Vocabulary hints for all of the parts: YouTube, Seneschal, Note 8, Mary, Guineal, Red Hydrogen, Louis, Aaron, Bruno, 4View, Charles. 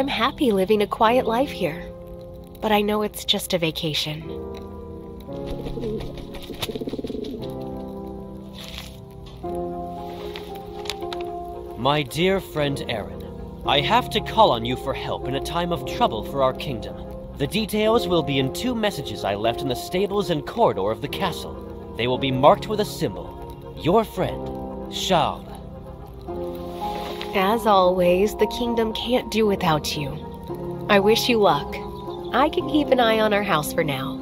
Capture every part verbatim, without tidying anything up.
I'm happy living a quiet life here, but I know it's just a vacation. My dear friend Aaron, I have to call on you for help in a time of trouble for our kingdom. The details will be in two messages I left in the stables and corridor of the castle. They will be marked with a symbol. Your friend, Charles. As always, the kingdom can't do without you. I wish you luck. I can keep an eye on our house for now.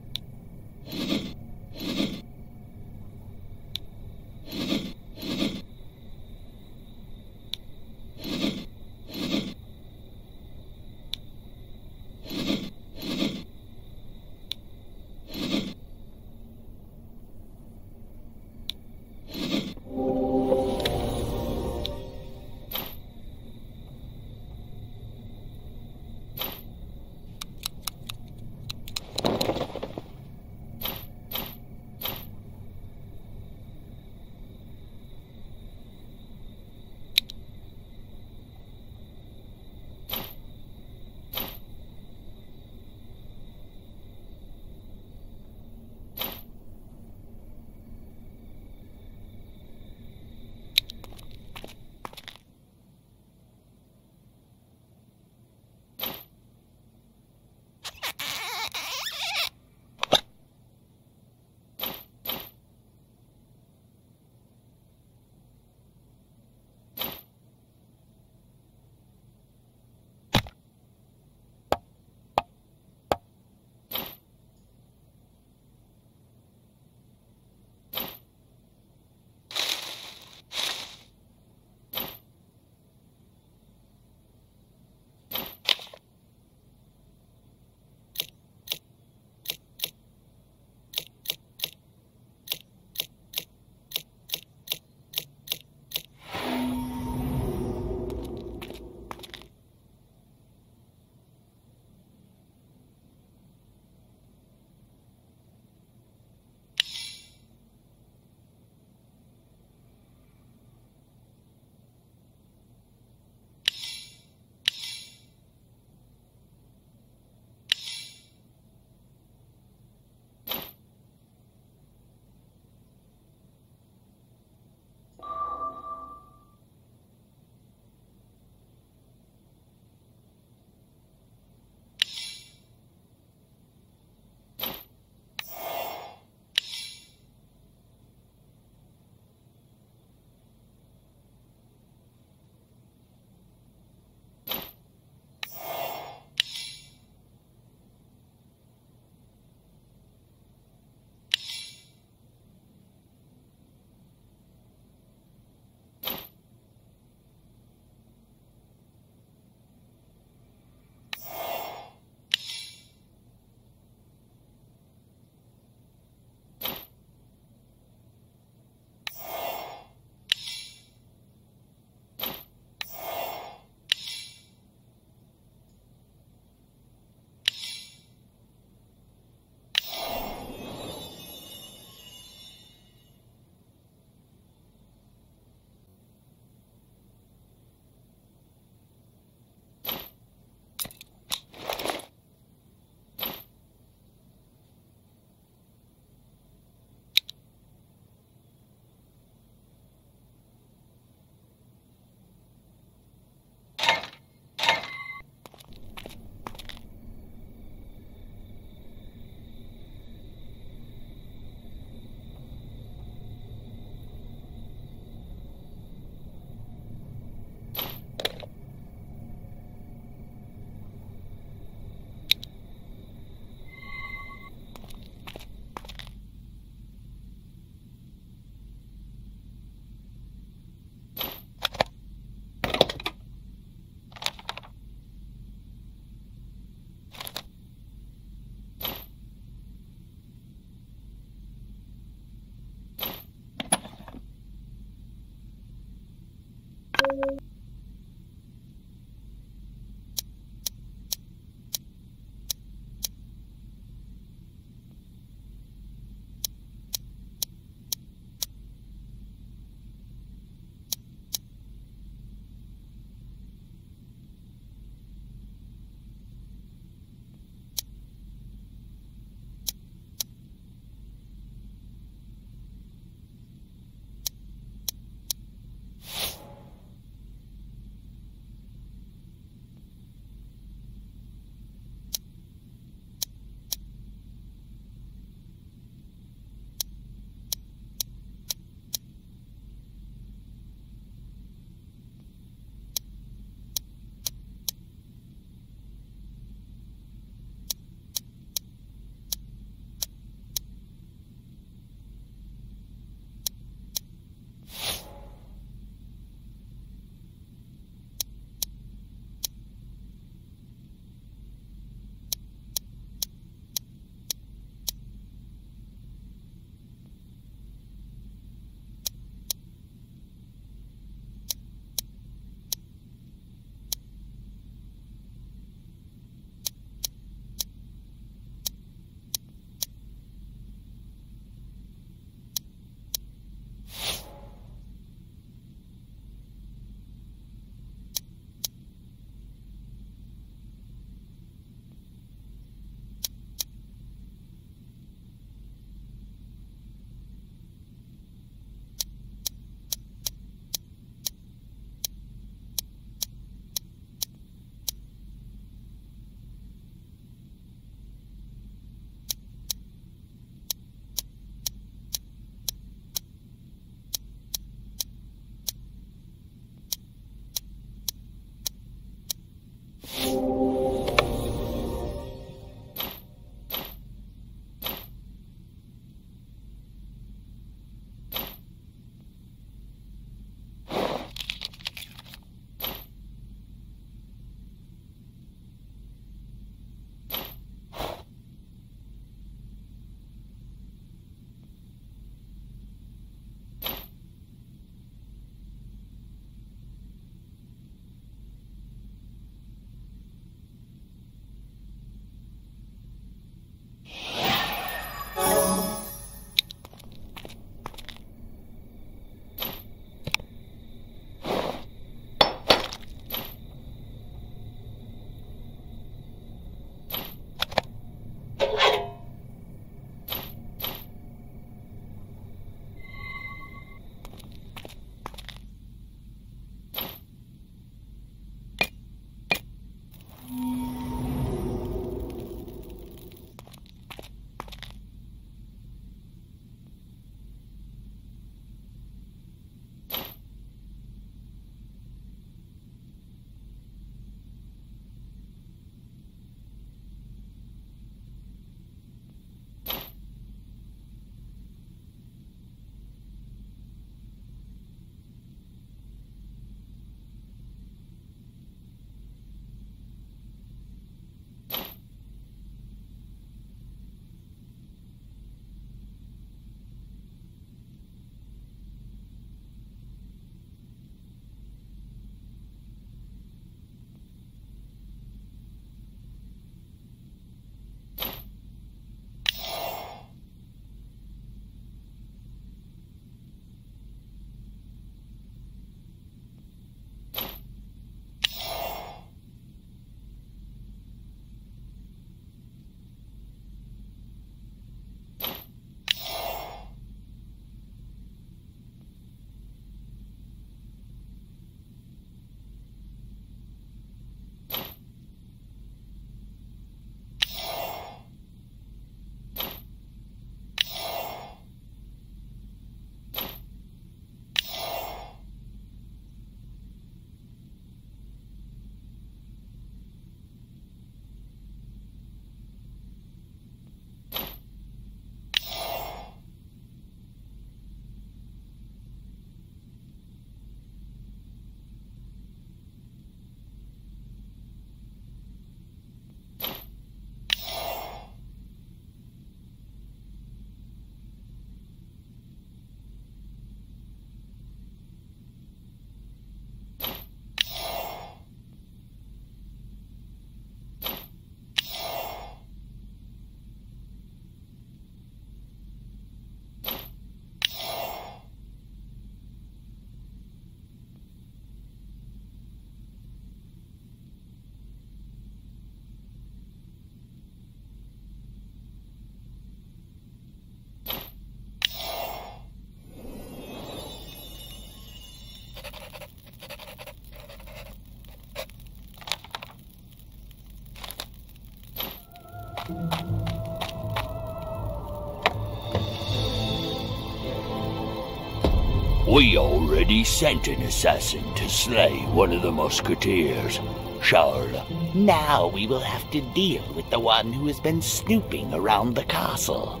We already sent an assassin to slay one of the musketeers, Charles. Now we will have to deal with the one who has been snooping around the castle.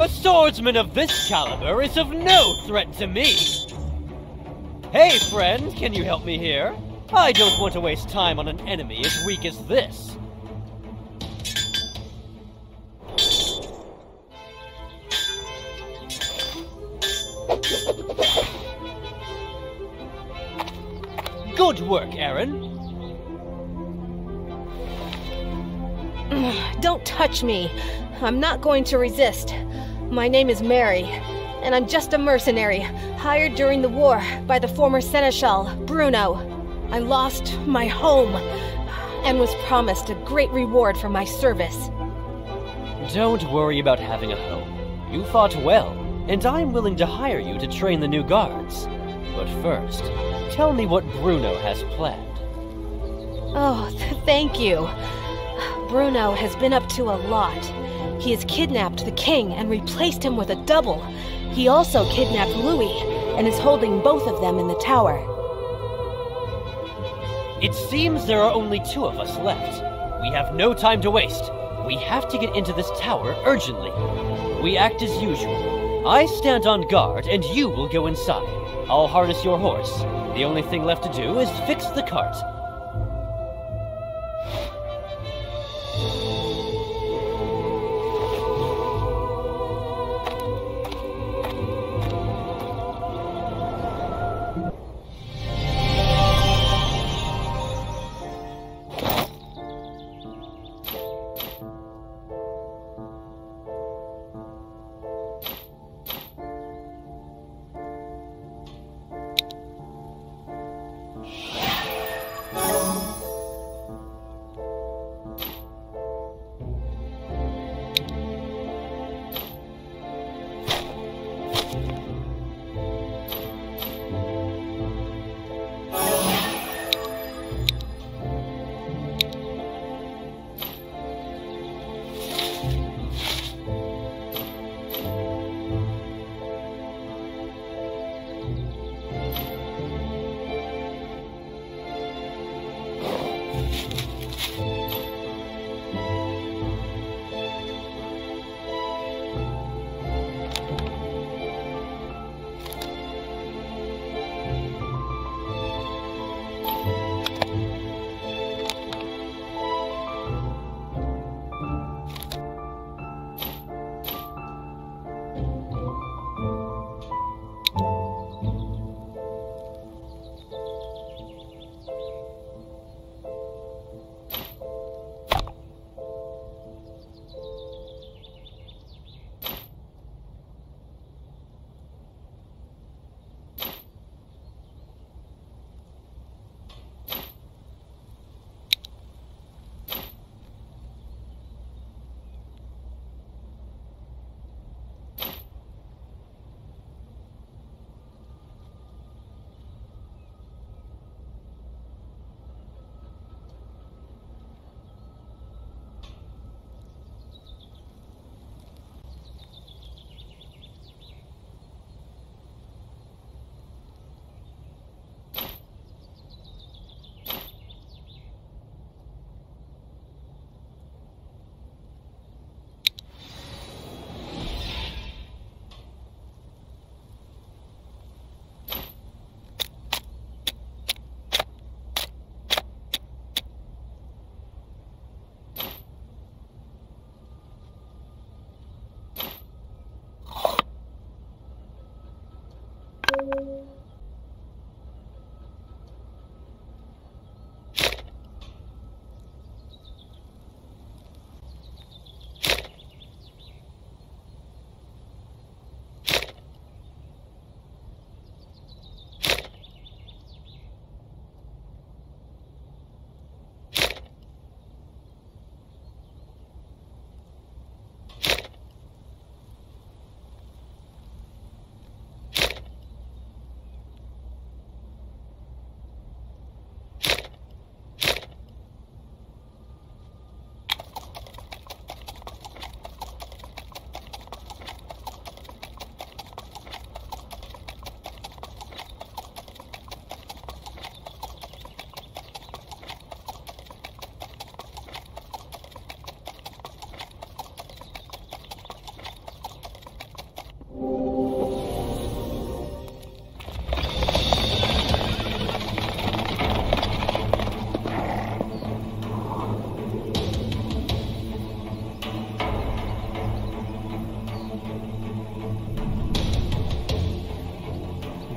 A swordsman of this caliber is of no threat to me! Hey friend, can you help me here? I don't want to waste time on an enemy as weak as this. Good work, Aaron! Don't touch me. I'm not going to resist. My name is Mary, and I'm just a mercenary, hired during the war by the former Seneschal, Bruno. I lost my home, and was promised a great reward for my service. Don't worry about having a home. You fought well, and I'm willing to hire you to train the new guards. But first, tell me what Bruno has planned. Oh, th- thank you. Bruno has been up to a lot. He has kidnapped the king and replaced him with a double. He also kidnapped Louis and is holding both of them in the tower. It seems there are only two of us left. We have no time to waste. We have to get into this tower urgently. We act as usual. I stand on guard and you will go inside. I'll harness your horse. The only thing left to do is fix the cart.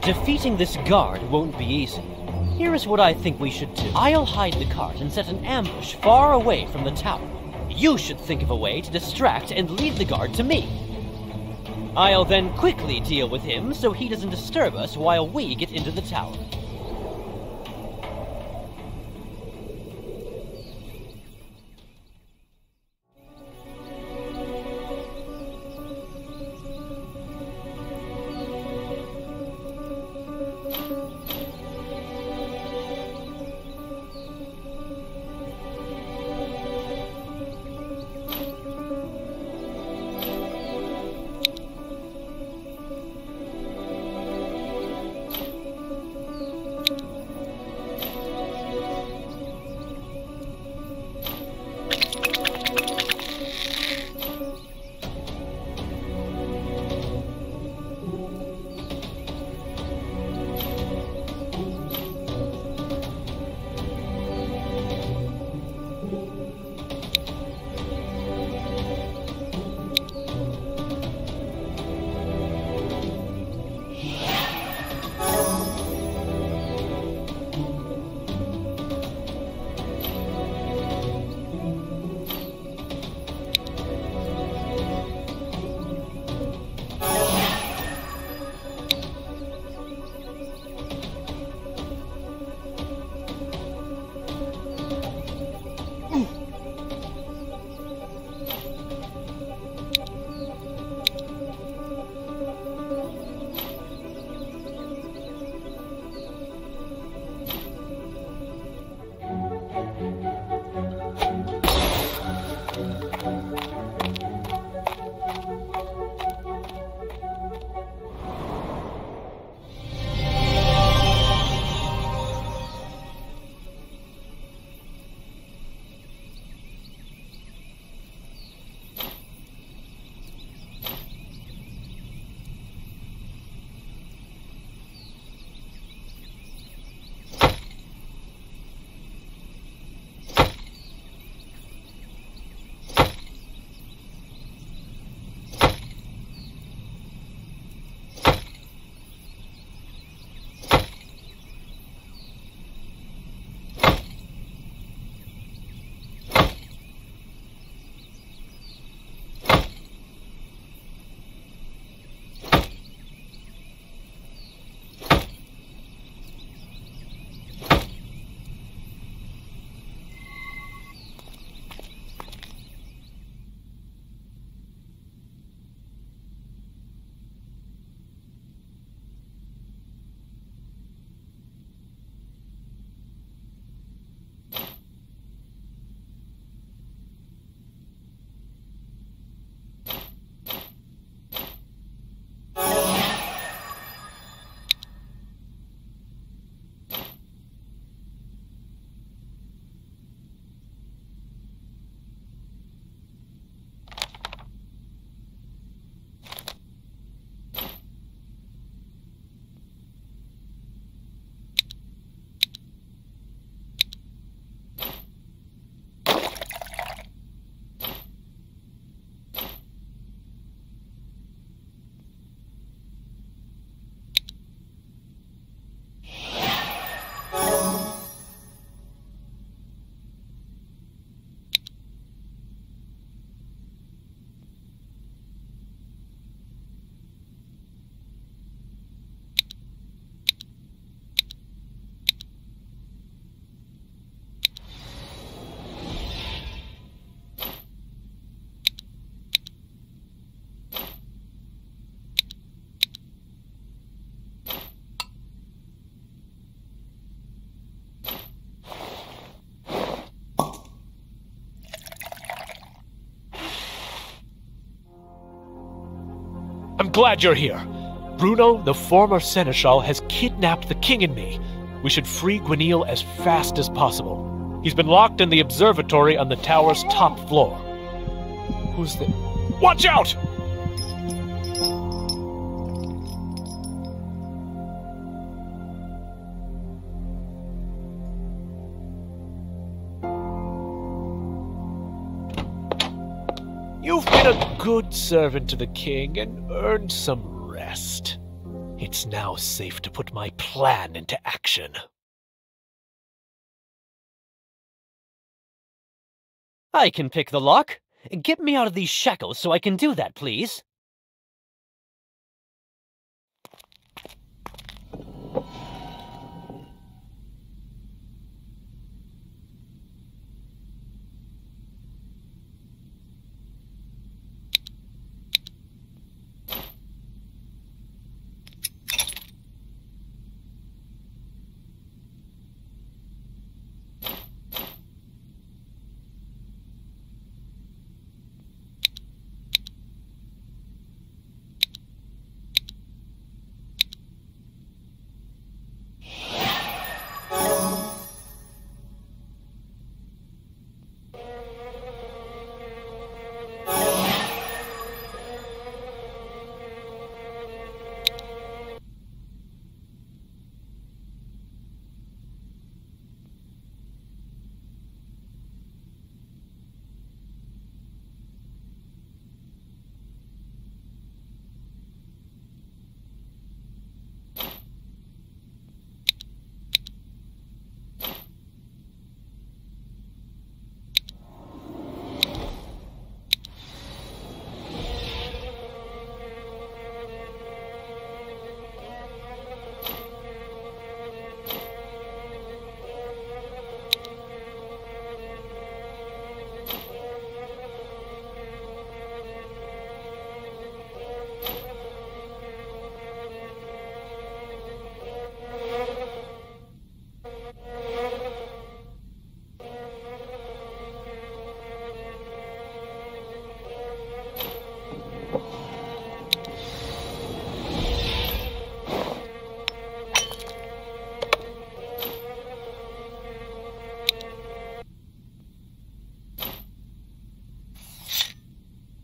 Defeating this guard won't be easy. Here is what I think we should do. I'll hide the cart and set an ambush far away from the tower. You should think of a way to distract and lead the guard to me. I'll then quickly deal with him so he doesn't disturb us while we get into the tower. I'm glad you're here. Bruno, the former Seneschal, has kidnapped the king and me. We should free Guineal as fast as possible. He's been locked in the observatory on the tower's top floor. Who's the... Watch out! You've been a good servant to the king and earned some rest. It's now safe to put my plan into action. I can pick the lock. Get me out of these shackles so I can do that, please.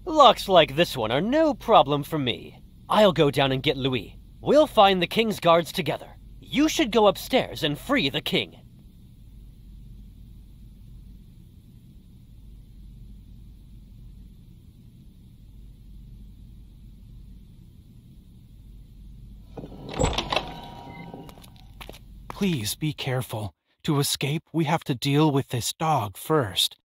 Locks like this one are no problem for me. I'll go down and get Louis. We'll find the king's guards together. You should go upstairs and free the king. Please be careful. To escape, we have to deal with this dog first.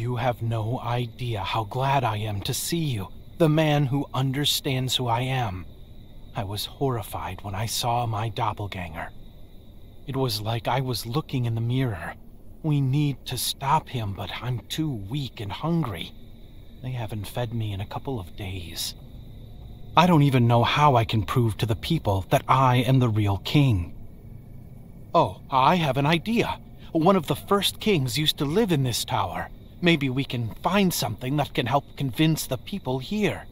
You have no idea how glad I am to see you, the man who understands who I am. I was horrified when I saw my doppelganger. It was like I was looking in the mirror. We need to stop him, but I'm too weak and hungry. They haven't fed me in a couple of days. I don't even know how I can prove to the people that I am the real king. Oh, I have an idea. One of the first kings used to live in this tower. Maybe we can find something that can help convince the people here.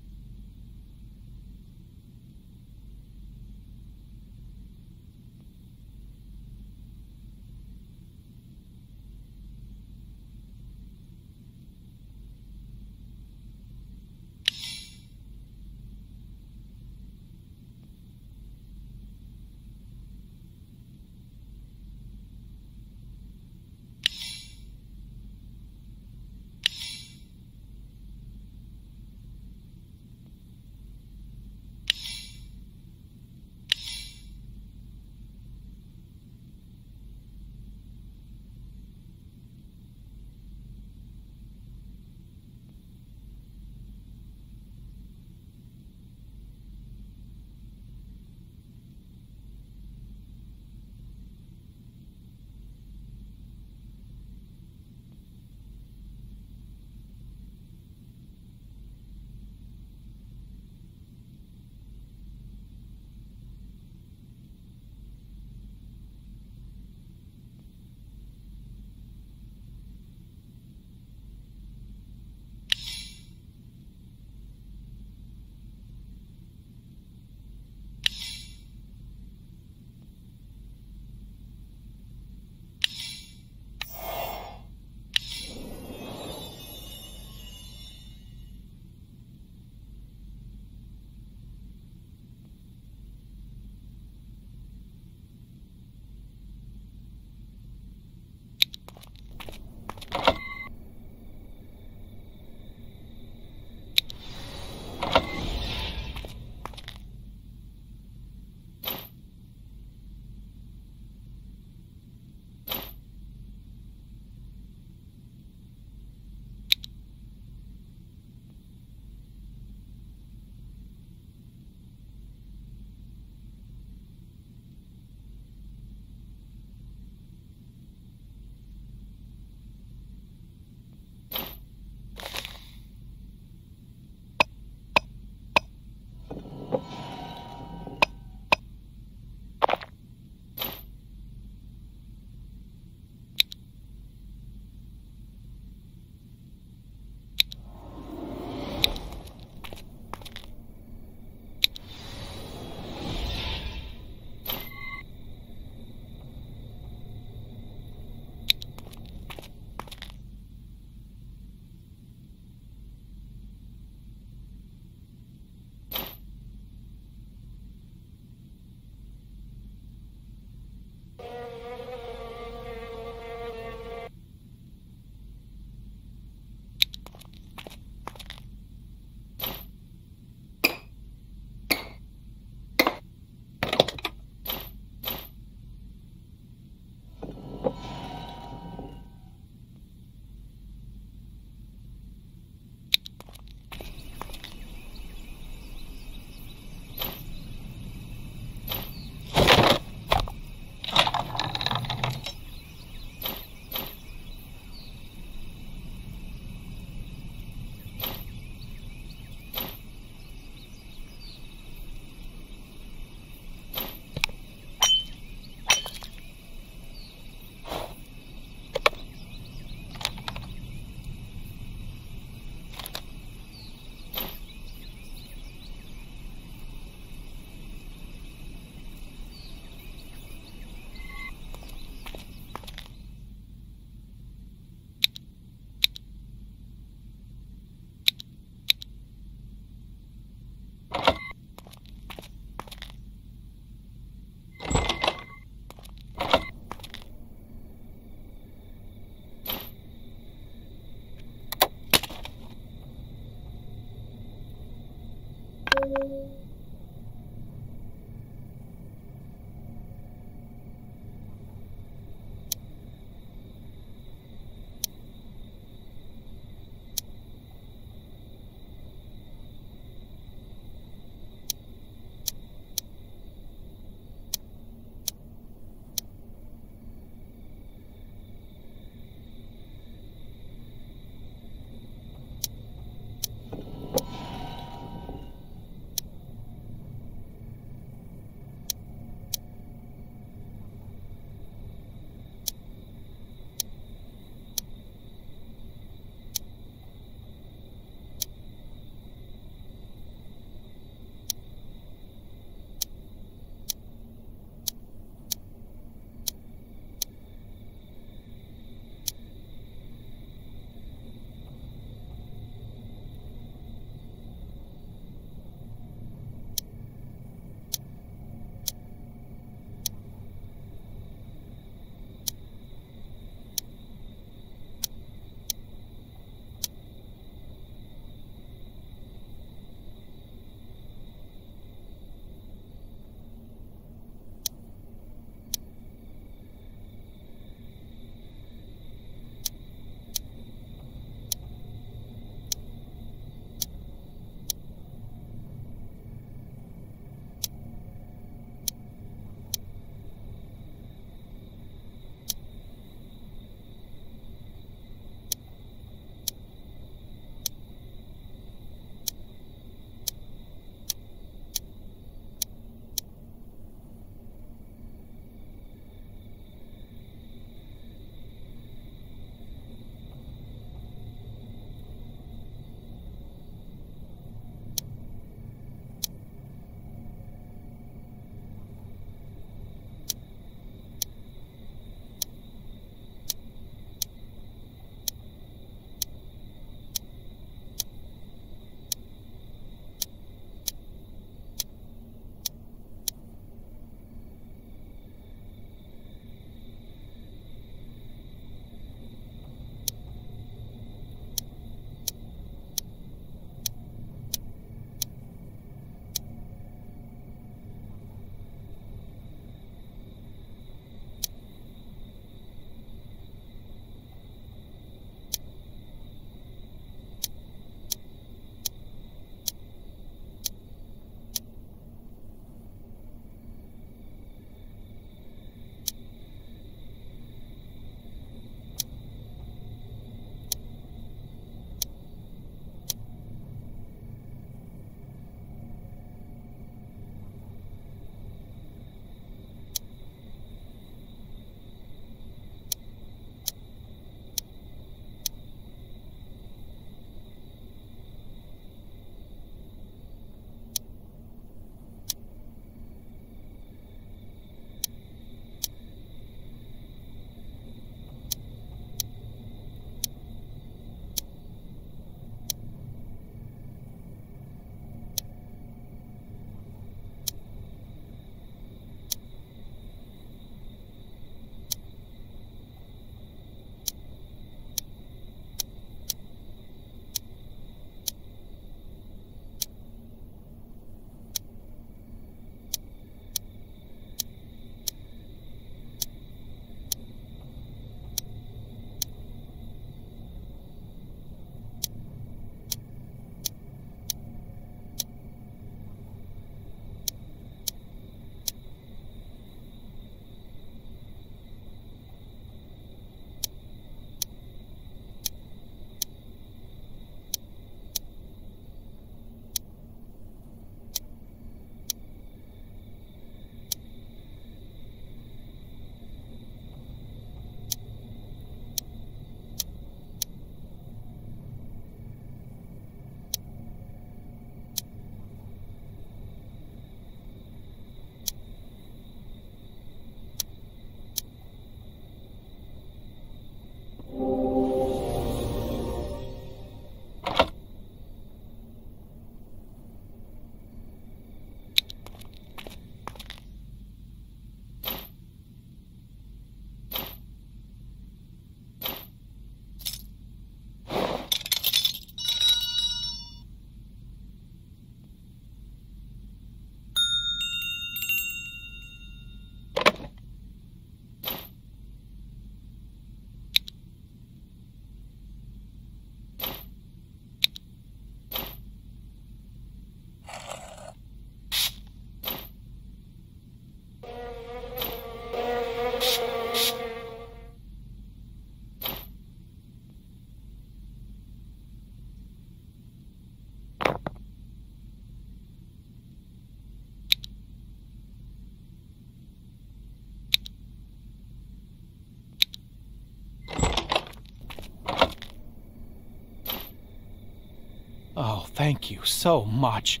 Oh, thank you so much.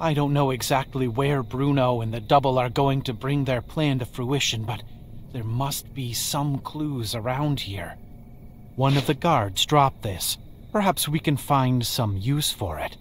I don't know exactly where Bruno and the double are going to bring their plan to fruition, but there must be some clues around here. One of the guards dropped this. Perhaps we can find some use for it.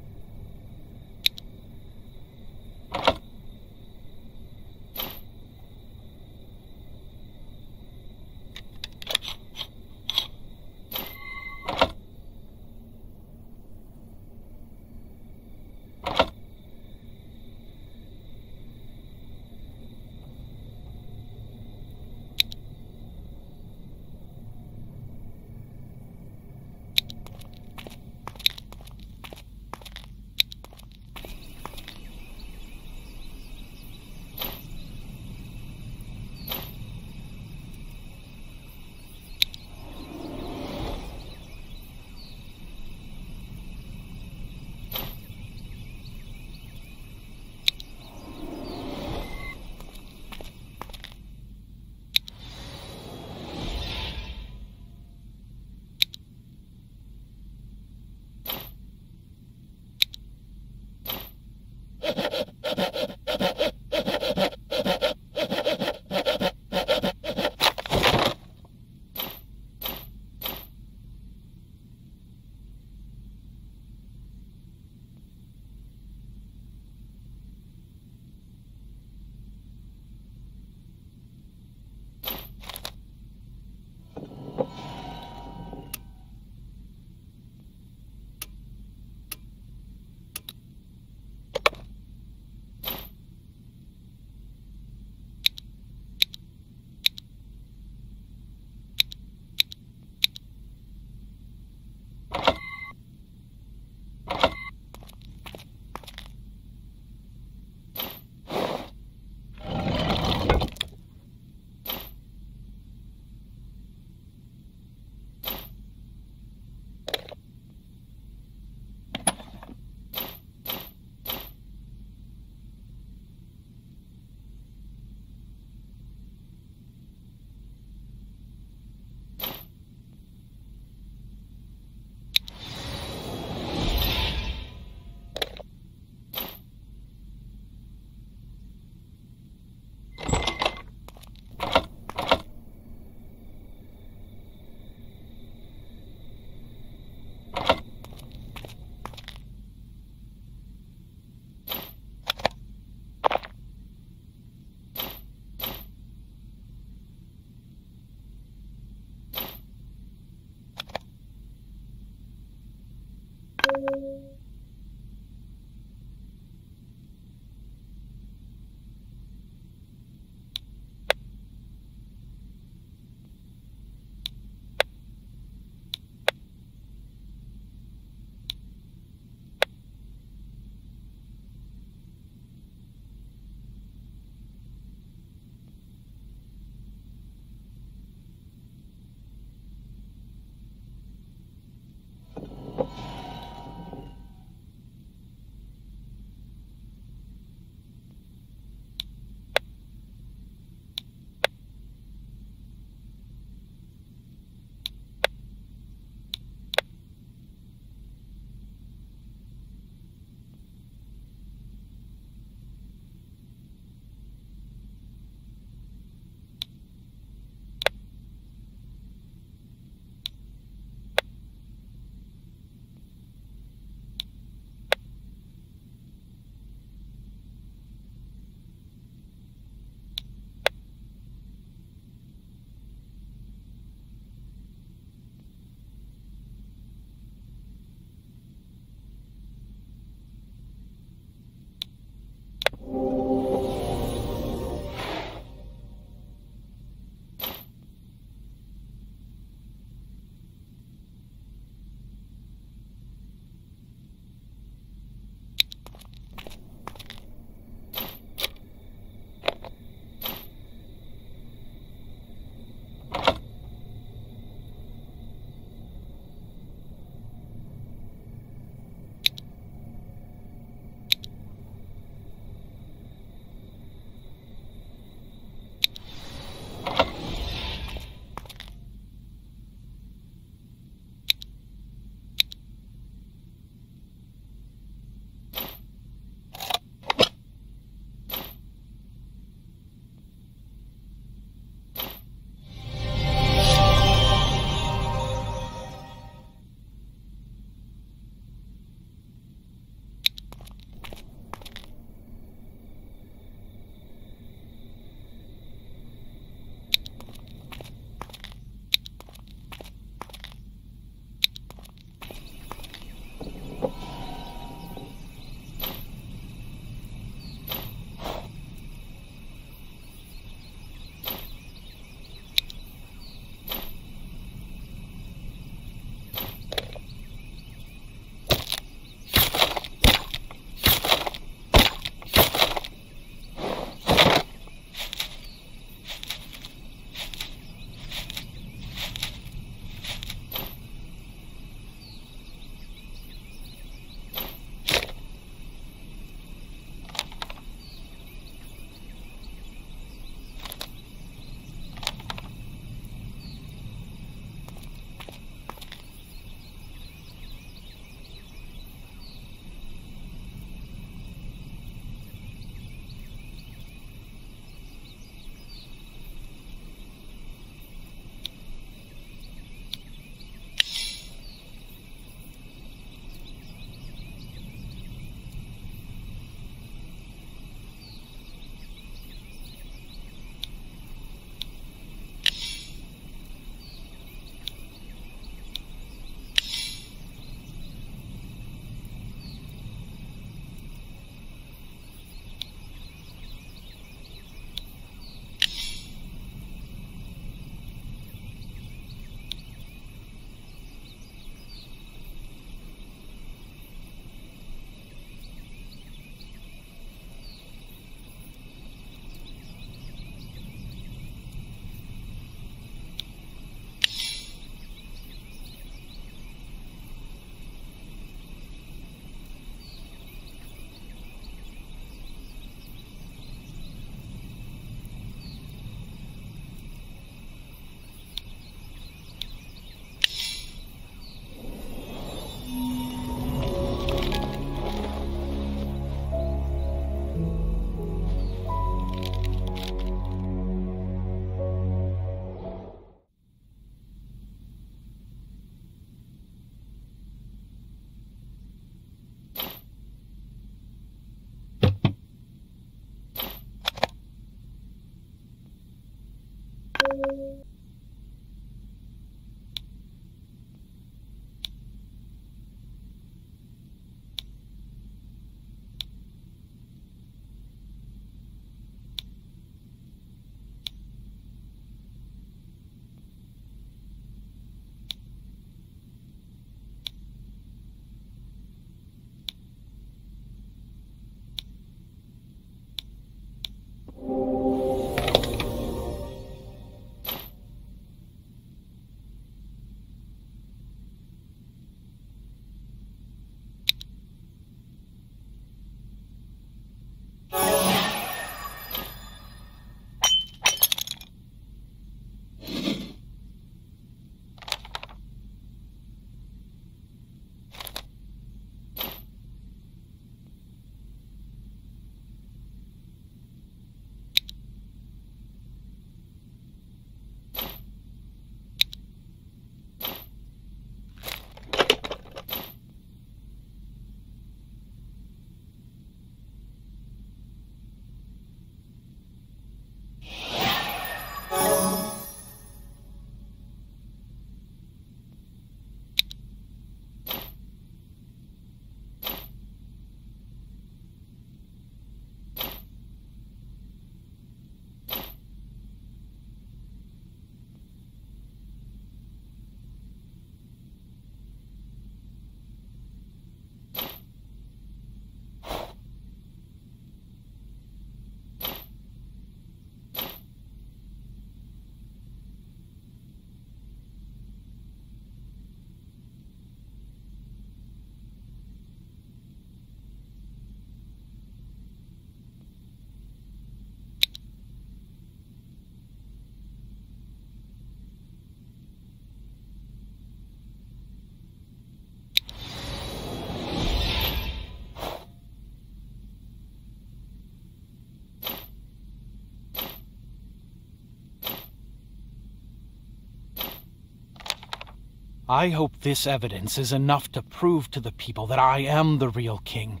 I hope this evidence is enough to prove to the people that I am the real king.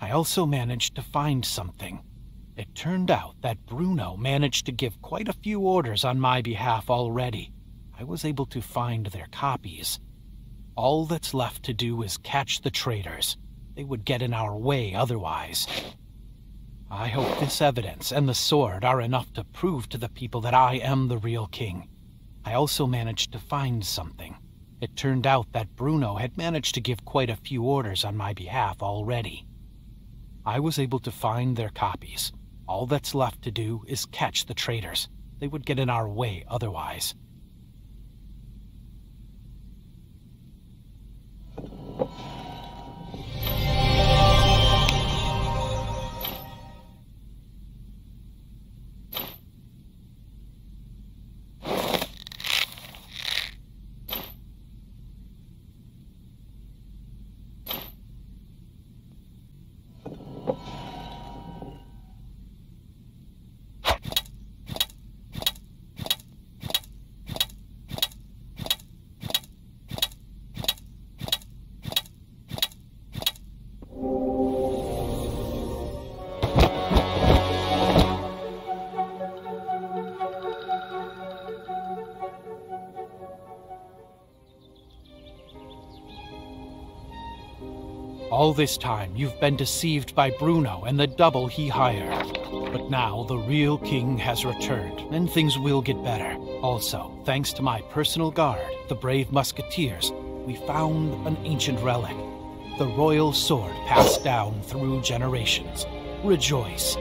I also managed to find something. It turned out that Bruno managed to give quite a few orders on my behalf already. I was able to find their copies. All that's left to do is catch the traitors. They would get in our way otherwise. I hope this evidence and the sword are enough to prove to the people that I am the real king. I also managed to find something. It turned out that Bruno had managed to give quite a few orders on my behalf already. I was able to find their copies. All that's left to do is catch the traitors. They would get in our way otherwise. All this time, you've been deceived by Bruno and the double he hired. But now, the real king has returned, and things will get better. Also, thanks to my personal guard, the brave musketeers, we found an ancient relic. The royal sword passed down through generations. Rejoice.